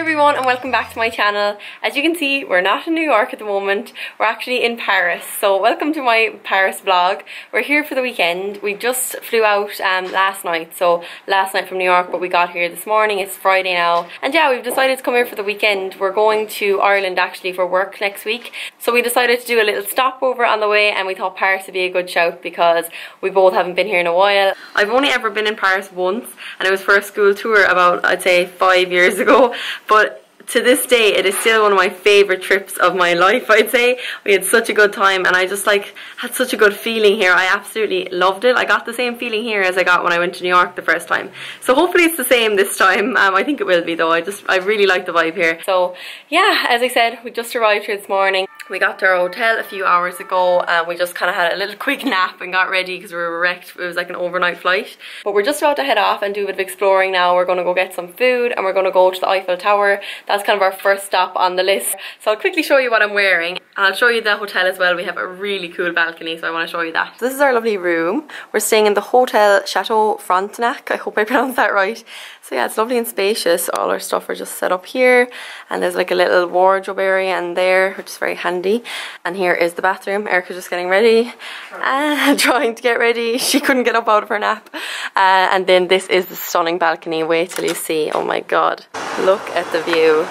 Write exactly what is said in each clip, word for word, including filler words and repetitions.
everyone and welcome back to my channel. As you can see, we're not in New York at the moment, we're actually in Paris. So welcome to my Paris vlog. We're here for the weekend. We just flew out um, last night, so last night from New York, but we got here this morning. It's Friday now. And yeah, we've decided to come here for the weekend. We're going to Ireland actually for work next week. So we decided to do a little stopover on the way and we thought Paris would be a good shout because we both haven't been here in a while. I've only ever been in Paris once and it was for a school tour about, I'd say, five years ago. But to this day it is still one of my favourite trips of my life, I'd say. We had such a good time and I just like had such a good feeling here. I absolutely loved it. I got the same feeling here as I got when I went to New York the first time. So hopefully it's the same this time. Um, I think it will be though. I just I really like the vibe here. So yeah, as I said, we just arrived here this morning. We got to our hotel a few hours ago and we just kind of had a little quick nap and got ready because we were wrecked. It was like an overnight flight. But we're just about to head off and do a bit of exploring now. We're going to go get some food and we're going to go to the Eiffel Tower. That's kind of our first stop on the list. So I'll quickly show you what I'm wearing. And I'll show you the hotel as well. We have a really cool balcony, so I want to show you that. This is our lovely room. We're staying in the Hotel Chateau Frontenac. I hope I pronounced that right. So yeah, it's lovely and spacious. All our stuff are just set up here. And there's like a little wardrobe area in there, which is very handy. And here is the bathroom. Erika's just getting ready. Uh, trying to get ready. She couldn't get up out of her nap. Uh, and then this is the stunning balcony. Wait till you see. Oh my god. Look at the view.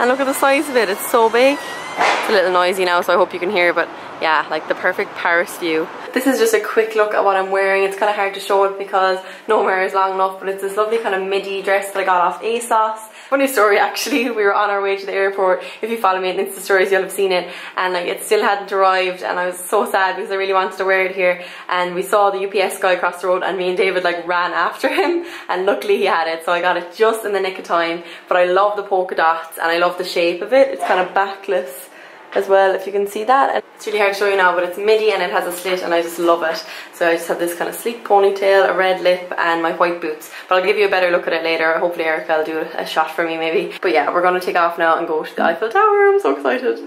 And look at the size of it. It's so big. It's a little noisy now, so I hope you can hear, but yeah, like the perfect Paris view. This is just a quick look at what I'm wearing. It's kind of hard to show it because no mirror is long enough, but it's this lovely kind of midi dress that I got off ASOS. Funny story actually, we were on our way to the airport. If you follow me on Insta stories, you'll have seen it. And like it still hadn't arrived and I was so sad because I really wanted to wear it here. And we saw the U P S guy across the road and me and David like ran after him. And luckily he had it, so I got it just in the nick of time. But I love the polka dots and I love the shape of it. It's kind of backless as well, if you can see that. It's really hard to show you now, but it's midi and it has a slit and I just love it. So I just have this kind of sleek ponytail, a red lip and my white boots. But I'll give you a better look at it later. Hopefully Erika will do a shot for me maybe. But yeah, we're going to take off now and go to the Eiffel Tower. I'm so excited.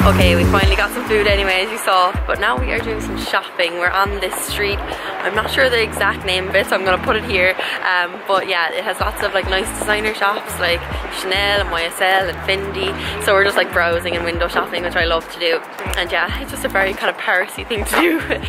Okay, we finally got some food anyway, as you saw, but now we are doing some shopping. We're on this street. I'm not sure the exact name of it, so I'm gonna put it here. Um, but yeah, it has lots of like nice designer shops like Chanel and Y S L and Fendi. So we're just like browsing and window shopping, which I love to do. And yeah, it's just a very kind of Paris-y thing to do.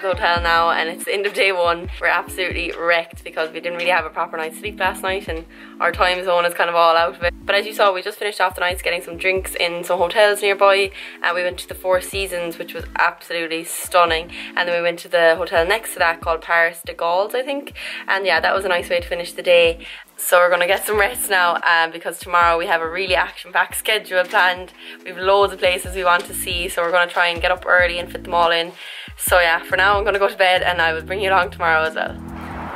Hotel now and it's the end of day one. We're absolutely wrecked because we didn't really have a proper night's sleep last night and our time zone is kind of all out of it. But as you saw, we just finished off the nights getting some drinks in some hotels nearby and we went to the Four Seasons, which was absolutely stunning, and then we went to the hotel next to that called Paris de Gaulle, I think, and yeah, that was a nice way to finish the day. So we're gonna get some rest now um, because tomorrow we have a really action-packed schedule planned. We have loads of places we want to see, so we're gonna try and get up early and fit them all in. So yeah, for now I'm gonna go to bed and I will bring you along tomorrow as well.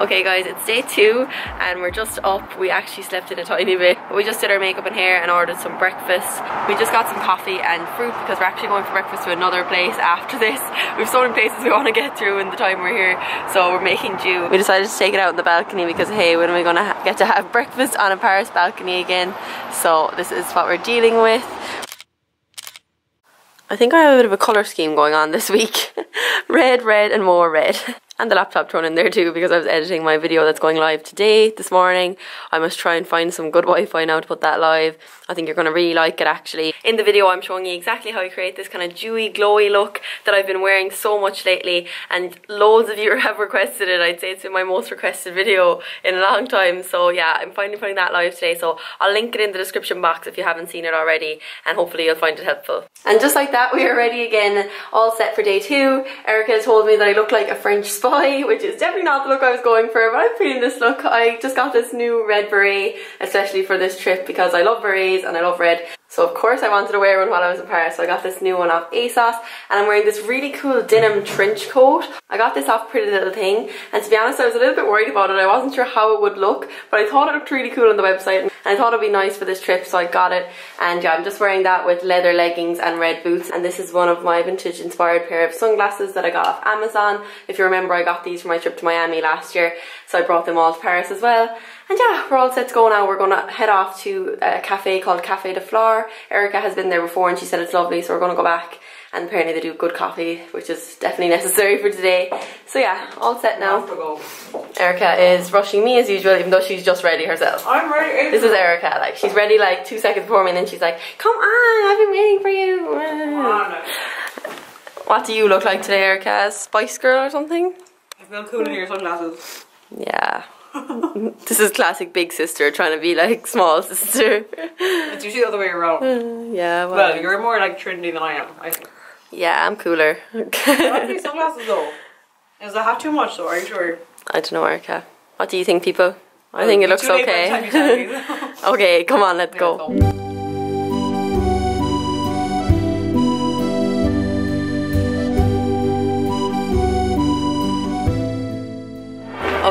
Okay guys, it's day two and we're just up. We actually slept in a tiny bit. We just did our makeup and hair and ordered some breakfast. We just got some coffee and fruit because we're actually going for breakfast to another place after this. We have so many places we want to get through in the time we're here, so we're making do. We decided to take it out on the balcony because hey, when are we going to get to have breakfast on a Paris balcony again? So this is what we're dealing with. I think I have a bit of a colour scheme going on this week. Red, red and more red. And the laptop thrown in there too because I was editing my video that's going live today, this morning. I must try and find some good Wi-Fi now to put that live. I think you're going to really like it actually. In the video I'm showing you exactly how I create this kind of dewy, glowy look that I've been wearing so much lately, and loads of you have requested it. I'd say it's been my most requested video in a long time, so yeah, I'm finally putting that live today, so I'll link it in the description box if you haven't seen it already and hopefully you'll find it helpful. And just like that we are ready again, all set for day two. Erika told me that I look like a French spy spy, which is definitely not the look I was going for, but I'm feeling this look. I just got this new red beret, especially for this trip, because I love berets and I love red. So of course I wanted to wear one while I was in Paris, so I got this new one off ASOS, and I'm wearing this really cool denim trench coat. I got this off Pretty Little Thing, and to be honest I was a little bit worried about it. I wasn't sure how it would look, but I thought it looked really cool on the website, and I thought it would be nice for this trip, so I got it. And yeah, I'm just wearing that with leather leggings and red boots, and this is one of my vintage inspired pair of sunglasses that I got off Amazon. If you remember, I got these for my trip to Miami last year, so I brought them all to Paris as well. And yeah, we're all set to go now. We're going to head off to a cafe called Café de Flore. Erika has been there before and she said it's lovely, so we're going to go back. And apparently they do good coffee, which is definitely necessary for today. So yeah, all set now. Erika is rushing me as usual, even though she's just ready herself. I'm ready. This is Erika, like she's ready like two seconds before me, and then she's like, come on, I've been waiting for you. Oh, no. What do you look like today, Erika? Spice Girl or something? I feel cool in your sunglasses. Yeah. This is classic big sister trying to be like small sister. It's usually the other way around. Uh, yeah, well. Well, you're more like trendy than I am, I think. Yeah, I'm cooler. I like these sunglasses though. Is the hat too much though, are you sure? I don't know, Erika. What do you think, people? I well, think it looks okay. Time time okay, come on, let's yeah, go. So.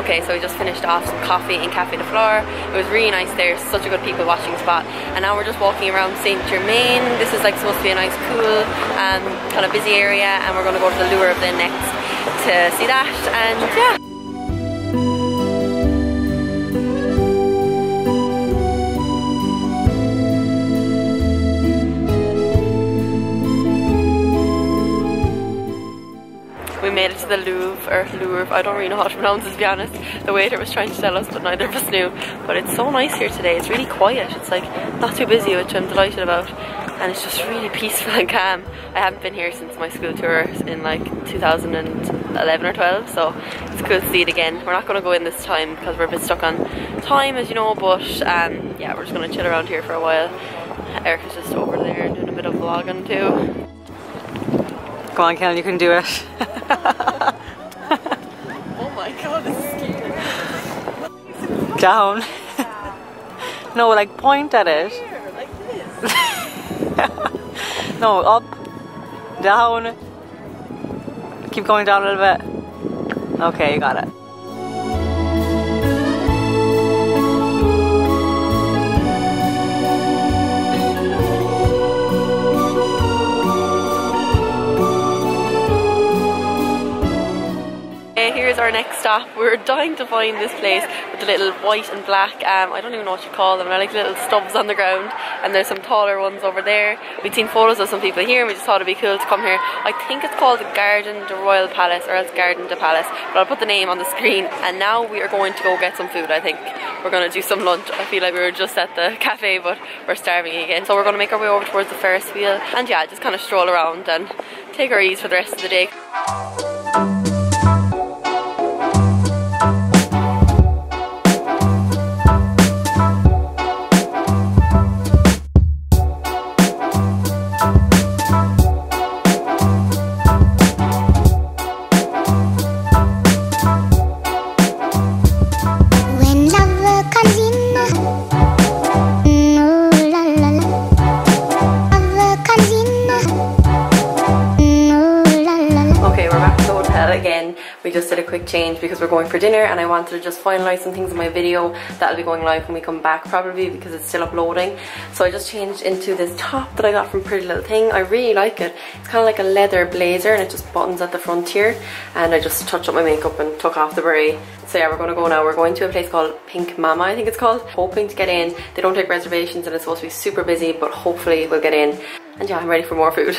Okay, so we just finished off some coffee in Café de Flore. It was really nice there, such a good people watching spot. And now we're just walking around Saint Germain. This is like supposed to be a nice, cool, um, kind of busy area, and we're gonna go to the Louvre then next to see that, and yeah. We made it to the Louvre, or Louvre, I don't really know how to pronounce it, to be honest. The waiter was trying to tell us, but neither of us knew. But it's so nice here today, it's really quiet, it's like not too busy, which I'm delighted about. And it's just really peaceful and calm. I haven't been here since my school tour in like two thousand eleven or twelve, so it's cool to see it again. We're not going to go in this time because we're a bit stuck on time, as you know, but um, yeah, we're just going to chill around here for a while. Erika's just over there doing a bit of vlogging too. Go on, Ken, you can do it. Oh my god, this is scary. Down. No, like point at it. Here, like this. No, up, down. Keep going down a little bit. Okay, you got it. Here's our next stop. We're dying to find this place with the little white and black, um, I don't even know what you call them, they're like little stubs on the ground, and there's some taller ones over there. We'd seen photos of some people here and we just thought it'd be cool to come here. I think it's called the Garden de Royal Palace, or else Garden de Palace, but I'll put the name on the screen. And now we are going to go get some food, I think. We're going to do some lunch. I feel like we were just at the cafe, but we're starving again. So we're going to make our way over towards the Ferris wheel, and yeah, just kind of stroll around and take our ease for the rest of the day. We just did a quick change because we're going for dinner, and I wanted to just finalise some things in my video that'll be going live when we come back, probably, because it's still uploading. So I just changed into this top that I got from Pretty Little Thing. I really like it. It's kind of like a leather blazer and it just buttons at the front here, and I just touched up my makeup and took off the beret. So yeah, we're going to go now. We're going to a place called Pink Mama, I think it's called. Hoping to get in. They don't take reservations and it's supposed to be super busy, but hopefully we'll get in. And yeah, I'm ready for more food.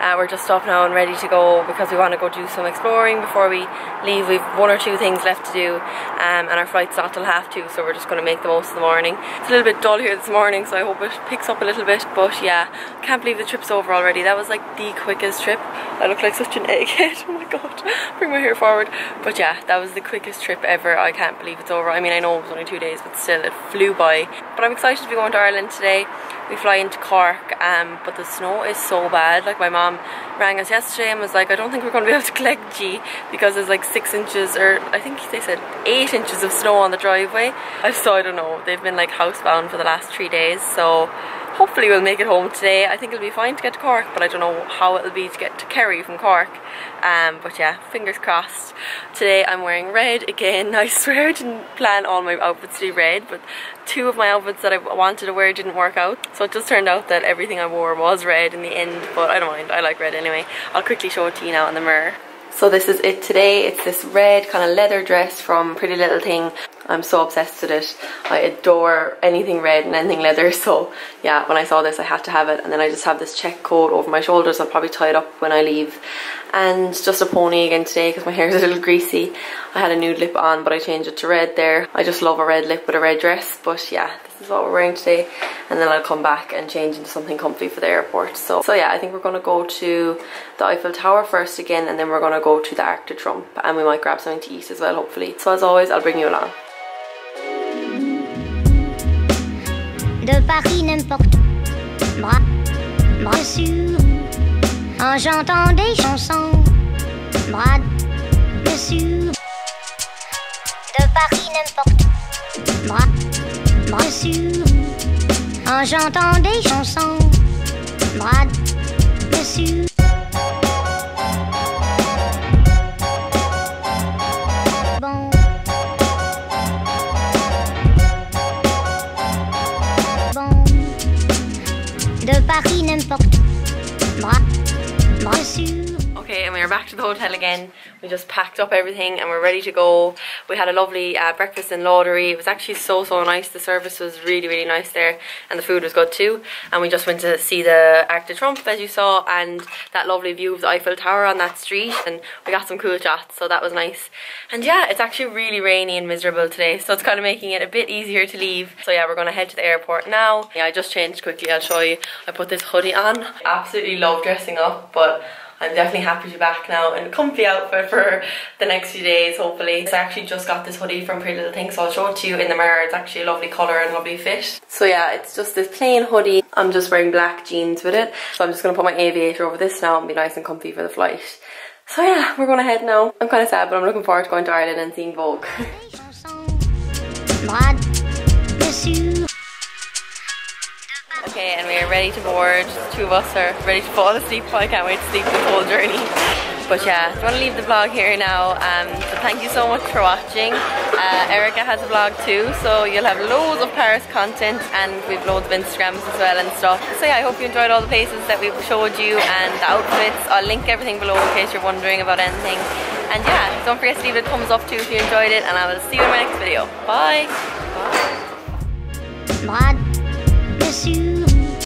Uh, we're just up now and ready to go because we want to go do some exploring before we leave. We've one or two things left to do, um, and our flight's not till half two, so we're just going to make the most of the morning. It's a little bit dull here this morning, so I hope it picks up a little bit, but yeah, can't believe the trip's over already. That was like the quickest trip. I look like such an egghead, oh my god, bring my hair forward. But yeah, that was the quickest trip ever. I can't believe it's over. I mean, I know it was only two days, but still, it flew by. But I'm excited to be going to Ireland today. We fly into Cork, um, but the snow is so bad. Like, my mom rang us yesterday and was like, I don't think we're going to be able to collect G because there's like six inches, or I think they said eight inches of snow on the driveway. So I don't know, they've been like housebound for the last three days, so hopefully we'll make it home today. I think it'll be fine to get to Cork, but I don't know how it'll be to get to Kerry from Cork. Um, but yeah, fingers crossed. Today I'm wearing red again. I swear I didn't plan all my outfits to be red, but two of my outfits that I wanted to wear didn't work out. So it just turned out that everything I wore was red in the end, but I don't mind, I like red anyway. I'll quickly show it to you now in the mirror. So this is it today. It's this red kind of leather dress from Pretty Little Thing. I'm so obsessed with it. I adore anything red and anything leather, so yeah, when I saw this I had to have it. And then I just have this check coat over my shoulders. I'll probably tie it up when I leave. And just a pony again today because my hair is a little greasy. I had a nude lip on, but I changed it to red there. I just love a red lip with a red dress, but yeah, this is what we're wearing today. And then I'll come back and change into something comfy for the airport. So, so yeah, I think we're going to go to the Eiffel Tower first again, and then we're going to go to the Arc de Triomphe, and we might grab something to eat as well, hopefully. So as always, I'll bring you along. De Paris n'importe où, moi, bien sûr, quand j'entends des chansons, moi, bien sûr. De Paris n'importe où, moi, bien sûr, quand j'entends des chansons, moi, bien sûr. Okay, and we are back to the hotel again. We just packed up everything and we're ready to go. We had a lovely uh, breakfast in Laudery. It was actually so, so nice. The service was really, really nice there, and the food was good too. And we just went to see the Arc de Triomphe, as you saw, and that lovely view of the Eiffel Tower on that street, and we got some cool shots, so that was nice. And yeah, it's actually really rainy and miserable today, so it's kind of making it a bit easier to leave. So yeah, we're going to head to the airport now. Yeah, I just changed quickly, I'll show you. I put this hoodie on. I absolutely love dressing up, but I'm definitely happy to be back now in a comfy outfit for the next few days, hopefully. So I actually just got this hoodie from Pretty Little Thing, so I'll show it to you in the mirror. It's actually a lovely colour and a lovely fit. So yeah, it's just this plain hoodie. I'm just wearing black jeans with it. So I'm just going to put my aviator over this now and be nice and comfy for the flight. So yeah, we're going to head now. I'm kind of sad, but I'm looking forward to going to Ireland and seeing Vogue. Okay, and we are ready to board. The two of us are ready to fall asleep. I can't wait to sleep this whole journey. But yeah, I want to leave the vlog here now. Um, so thank you so much for watching. Uh, Erika has a vlog too, so you'll have loads of Paris content, and we've loads of Instagrams as well and stuff. So yeah, I hope you enjoyed all the places that we've showed you and the outfits. I'll link everything below in case you're wondering about anything. And yeah, don't forget to leave a thumbs up too if you enjoyed it, and I will see you in my next video. Bye! Bye.